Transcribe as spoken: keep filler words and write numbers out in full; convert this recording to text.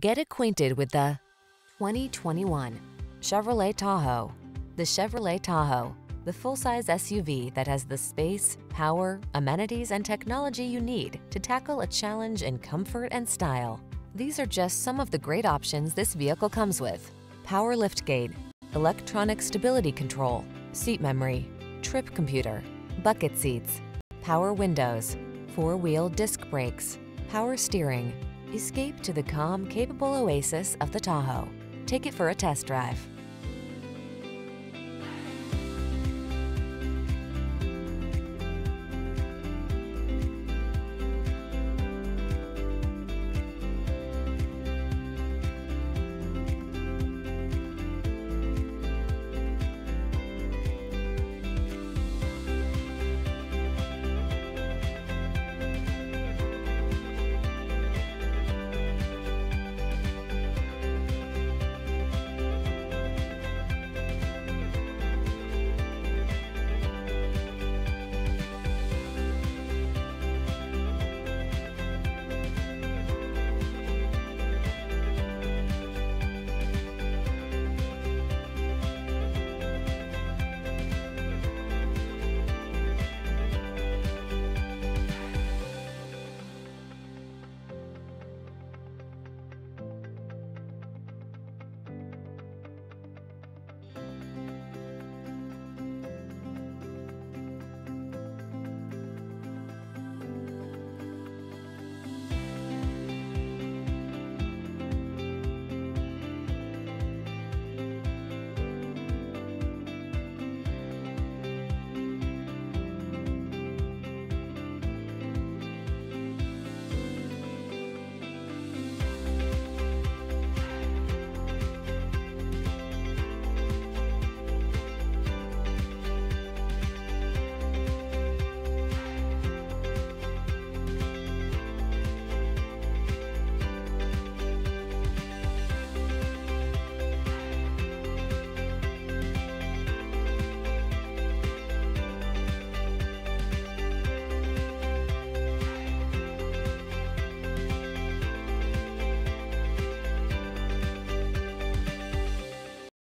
Get acquainted with the twenty twenty-one Chevrolet Tahoe. The Chevrolet Tahoe, the full-size S U V that has the space, power, amenities, and technology you need to tackle a challenge in comfort and style. These are just some of the great options this vehicle comes with: power liftgate, electronic stability control, seat memory, trip computer, bucket seats, power windows, four-wheel disc brakes, power steering. Escape to the calm, capable oasis of the Tahoe. Take it for a test drive.